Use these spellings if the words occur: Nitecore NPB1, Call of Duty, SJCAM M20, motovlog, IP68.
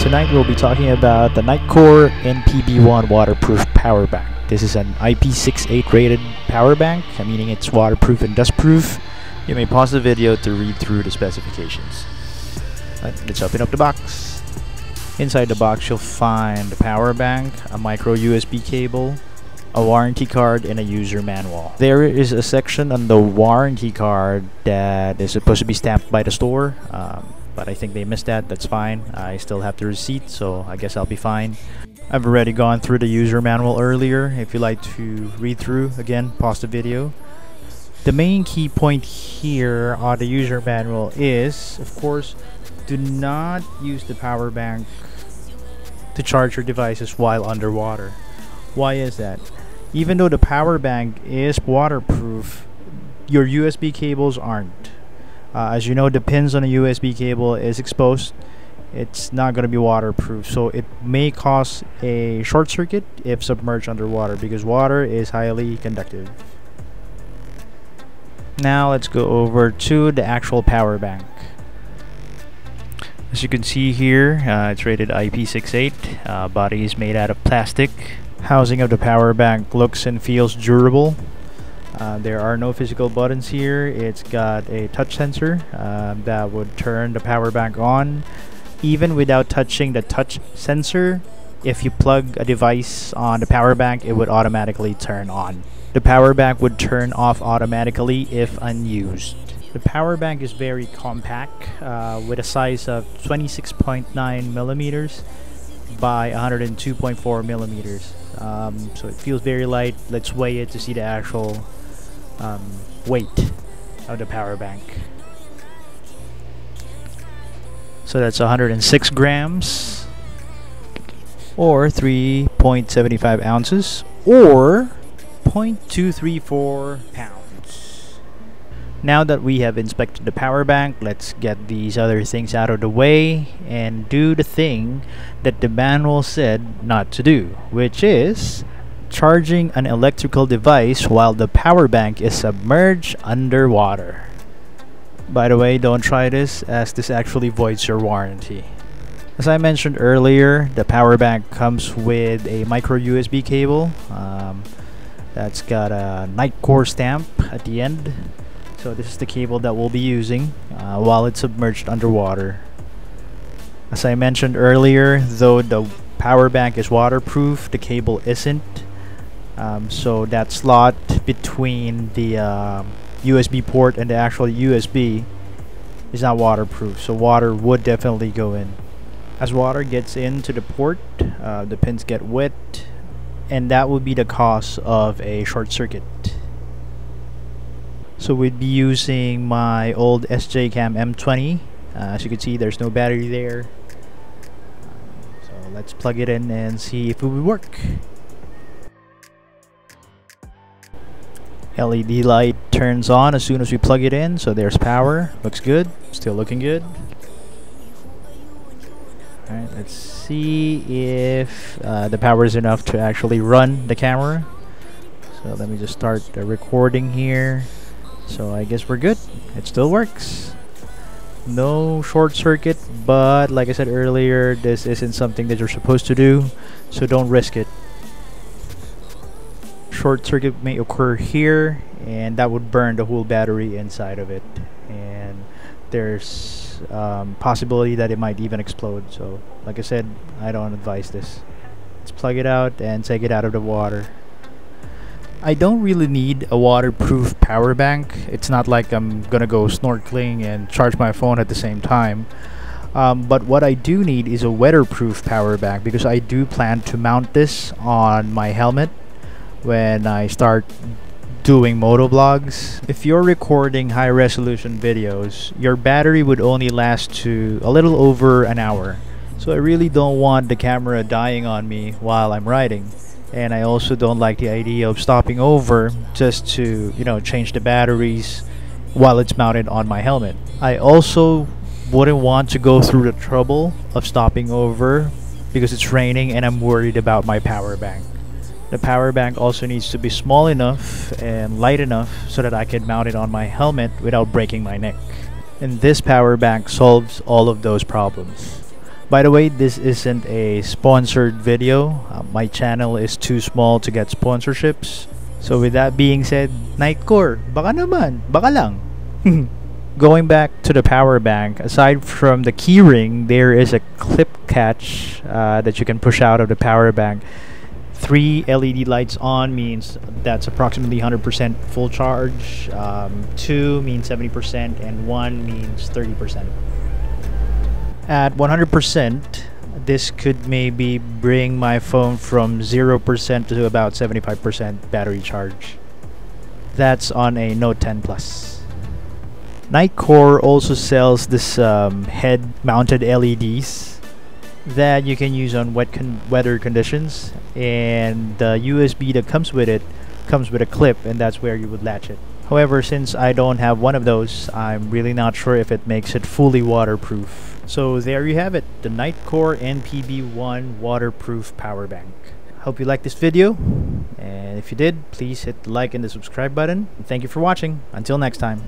Tonight we'll be talking about the Nitecore NPB1 waterproof power bank. This is an IP68 rated power bank, meaning it's waterproof and dustproof. You may pause the video to read through the specifications. Let's open up the box. Inside the box you'll find a power bank, a micro USB cable, a warranty card, and a user manual. There is a section on the warranty card that is supposed to be stamped by the store, but I think they missed that. That's fine. I still have the receipt, so I guess I'll be fine. I've already gone through the user manual earlier. If you'd like to read through, again, pause the video. The main key point here on the user manual is, of course, do not use the power bank to charge your devices while underwater. Why is that? Even though the power bank is waterproof, your USB cables aren't. As you know, the pins on a USB cable is exposed. It's not going to be waterproof, so it may cause a short circuit if submerged underwater, because water is highly conductive. Now let's go over to the actual power bank. As you can see here, it's rated IP68. Body is made out of plastic. Housing of the power bank looks and feels durable. There are no physical buttons here. It's got a touch sensor that would turn the power bank on. Even without touching the touch sensor, if you plug a device on the power bank, it would automatically turn on. The power bank would turn off automatically if unused. The power bank is very compact, with a size of 26.9 millimeters by 102.4 millimeters. So it feels very light. Let's weigh it to see the actual weight of the power bank. So that's 106 grams, or 3.75 ounces, or 0.234 pounds. Now that we have inspected the power bank, let's get these other things out of the way and do the thing that the manual said not to do, which is charging an electrical device while the power bank is submerged underwater. By the way, don't try this, as this actually voids your warranty. As I mentioned earlier, the power bank comes with a micro USB cable that's got a Nitecore stamp at the end. So this is the cable that we'll be using while it's submerged underwater. As I mentioned earlier, though the power bank is waterproof, the cable isn't. So that slot between the USB port and the actual USB is not waterproof, so water would definitely go in. As water gets into the port, the pins get wet, and that would be the cause of a short circuit. So we'd be using my old SJCAM M20. As you can see, there's no battery there, so let's plug it in and see if it would work. LED light turns on as soon as we plug it in, so there's power. Looks good, still looking good. Alright, let's see if the power is enough to actually run the camera. So let me just start the recording here. So I guess we're good, it still works. No short circuit, but like I said earlier, this isn't something that you're supposed to do, so don't risk it. Short circuit may occur here, and that would burn the whole battery inside of it, and there's possibility that it might even explode. So like I said, I don't advise this. Let's plug it out and take it out of the water. I don't really need a waterproof power bank. It's not like I'm gonna go snorkeling and charge my phone at the same time. But what I do need is a weatherproof power bank, because I do plan to mount this on my helmet when I start doing motovlogs. If you're recording high resolution videos, your battery would only last to a little over an hour. So I really don't want the camera dying on me while I'm riding. And I also don't like the idea of stopping over just to, you know, change the batteries while it's mounted on my helmet. I also wouldn't want to go through the trouble of stopping over because it's raining and I'm worried about my power bank. The power bank also needs to be small enough and light enough so that I can mount it on my helmet without breaking my neck. And this power bank solves all of those problems. By the way, this isn't a sponsored video. My channel is too small to get sponsorships. So with that being said, Nitecore, baka naman, baka lang. Going back to the power bank, aside from the keyring, there is a clip catch that you can push out of the power bank. 3 LED lights on means that's approximately 100% full charge, 2 means 70%, and 1 means 30%. At 100%, this could maybe bring my phone from 0% to about 75% battery charge. That's on a Note 10 Plus. Nitecore also sells this head-mounted LEDs that you can use on wet weather conditions, and the USB that comes with a clip, and that's where you would latch it. However, since I don't have one of those, I'm really not sure if it makes it fully waterproof. So there you have it, the Nitecore NPB1 waterproof power bank. Hope you liked this video, and if you did, please hit the like and the subscribe button. And thank you for watching. Until next time.